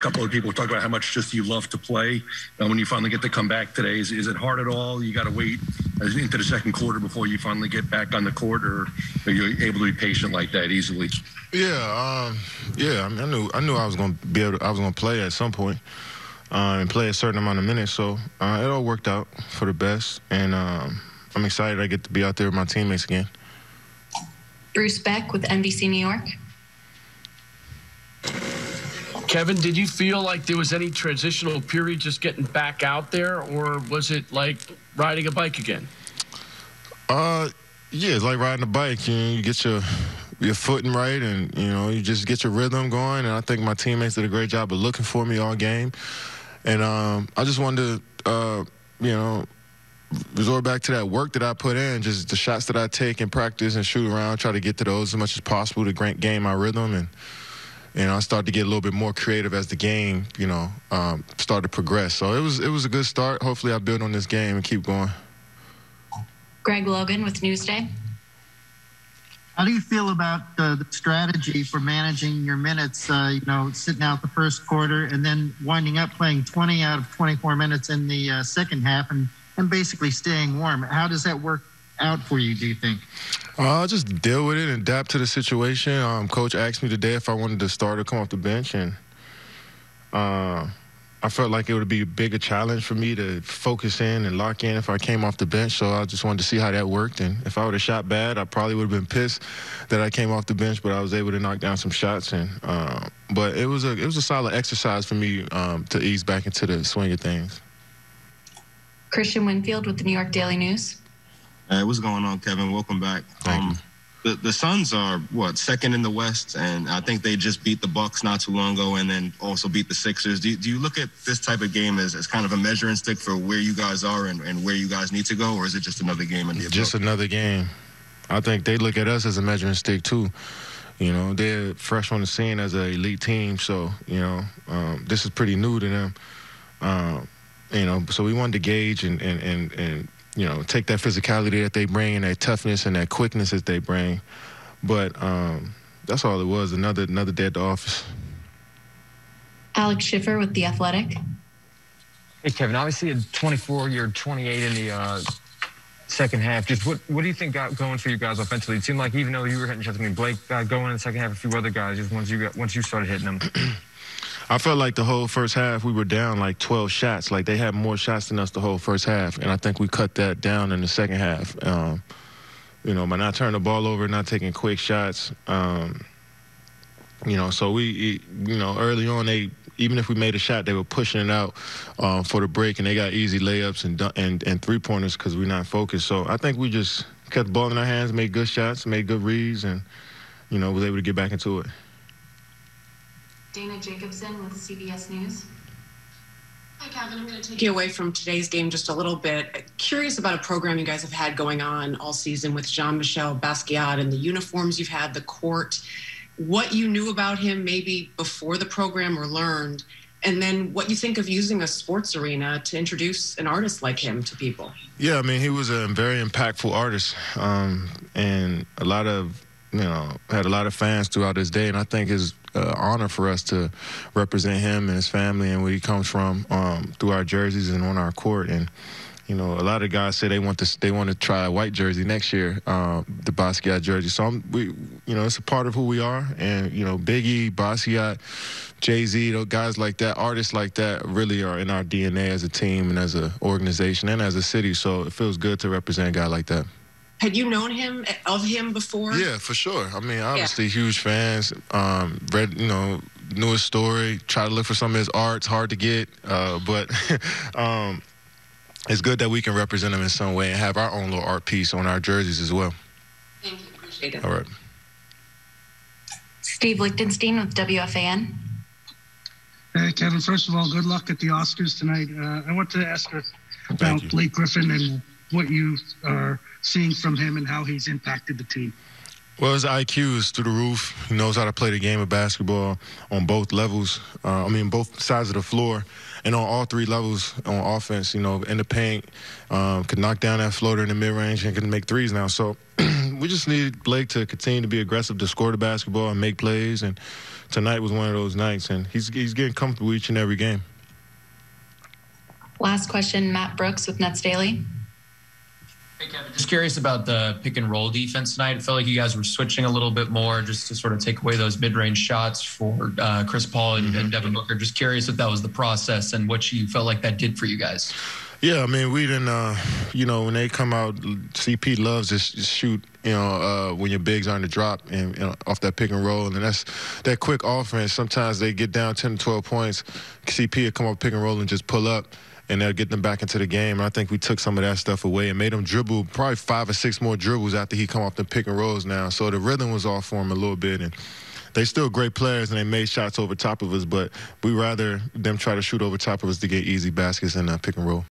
A couple of people talk about how much just you love to play when you finally get to come back today. Is it hard at all? You got to wait into the second quarter before you finally get back on the court, or are you able to be patient like that easily? Yeah, I mean, I knew I was going to be able to, I was going to play at some point and play a certain amount of minutes. So it all worked out for the best, and I'm excited I get to be out there with my teammates again. Bruce Beck with NBC New York. Kevin, did you feel like there was any transitional period just getting back out there, or was it like riding a bike again? Yeah, it's like riding a bike. You know, you get your footing right, and you know, you just get your rhythm going. And I think my teammates did a great job of looking for me all game. And I just wanted to, you know, resort back to that work that I put in, just the shots that I take and practice and shoot around, try to get to those as much as possible to gain my rhythm. And you know, I started to get a little bit more creative as the game, you know, started to progress. So it was a good start. Hopefully I build on this game and keep going. Greg Logan with Newsday. How do you feel about the strategy for managing your minutes, you know, sitting out the first quarter and then winding up playing 20 out of 24 minutes in the second half and basically staying warm? How does that work out for you, do you think? I'll just deal with it and adapt to the situation. Coach asked me today if I wanted to start or come off the bench, and I felt like it would be a bigger challenge for me to focus in and lock in if I came off the bench, so I just wanted to see how that worked. And if I would have shot bad, I probably would have been pissed that I came off the bench, but I was able to knock down some shots. And but it was a solid exercise for me to ease back into the swing of things. Christian Winfield with the New York Daily News. Hey, what's going on, Kevin? Welcome back. The Suns are, what, second in the West, and I think they just beat the Bucks not too long ago and then also beat the Sixers. Do you look at this type of game as kind of a measuring stick for where you guys are and where you guys need to go, or is it just another game? Just another game. I think they look at us as a measuring stick, too. You know, they're fresh on the scene as an elite team, so, you know, this is pretty new to them. You know, so we wanted to gauge and you know, take that physicality that they bring and that toughness and that quickness that they bring. But that's all it was, another day at the office. Alex Schiffer with The Athletic. Hey, Kevin, obviously at 24, you're 28 in the second half. Just what do you think got going for you guys offensively? It seemed like even though you were hitting shots, I mean, Blake got going in the second half, a few other guys, just once you started hitting them. I felt like the whole first half we were down like 12 shots. Like, they had more shots than us the whole first half, and I think we cut that down in the second half. You know, by not turning the ball over, not taking quick shots. You know, so we, you know, early on, they, even if we made a shot, they were pushing it out for the break, and they got easy layups and three-pointers because we're not focused. So I think we just kept the ball in our hands, made good shots, made good reads, and, you know, was able to get back into it. Dana Jacobson with CBS News. Hi, Kevin. I'm going to take you away from today's game just a little bit. Curious about a program you guys have had going on all season with Jean-Michel Basquiat and the uniforms you've had, the court, what you knew about him maybe before the program or learned, and then what you think of using a sports arena to introduce an artist like him to people. Yeah, I mean, he was a very impactful artist, and a lot of, you know, had a lot of fans throughout his day, and I think his honor for us to represent him and his family and where he comes from through our jerseys and on our court. And you know, a lot of guys say they want to try a white jersey next year, the Basquiat jersey. So you know, it's a part of who we are. And you know, Biggie, Basquiat, Jay Z, those guys like that, artists like that, really are in our DNA as a team and as an organization and as a city. So it feels good to represent a guy like that. Had you known of him before? Yeah, for sure. I mean, obviously, huge fans. Read, you know, knew his story. Try to look for some of his art. It's hard to get, but it's good that we can represent him in some way and have our own little art piece on our jerseys as well. Thank you. Appreciate it. All right. Steve Lichtenstein with WFAN. Hey, Kevin. First of all, good luck at the Oscars tonight. I want to ask her about Blake Griffin and what you are seeing from him and how he's impacted the team. Well, his IQ is through the roof. He knows how to play the game of basketball on both levels. I mean, both sides of the floor and on all three levels on offense, you know, in the paint, could knock down that floater in the mid-range and can make threes now. So we just need Blake to continue to be aggressive, to score the basketball and make plays. And tonight was one of those nights, and he's getting comfortable each and every game. Last question, Matt Brooks with Nets Daily. Hey, Kevin, just curious about the pick-and-roll defense tonight. It felt like you guys were switching a little bit more just to sort of take away those mid-range shots for Chris Paul and Devin Booker. Just curious if that was the process and what you felt like that did for you guys. Yeah, I mean, we didn't, you know, when they come out, CP loves to shoot, you know, when your bigs are on the drop and off that pick and roll. And that's that quick offense. Sometimes they get down 10 to 12 points. CP will come off pick and roll and just pull up, and they'll get them back into the game. And I think we took some of that stuff away and made them dribble probably 5 or 6 more dribbles after he come off the pick and rolls now. So the rhythm was off for him a little bit. And they still great players, and they made shots over top of us, but we rather them try to shoot over top of us to get easy baskets in that pick and roll.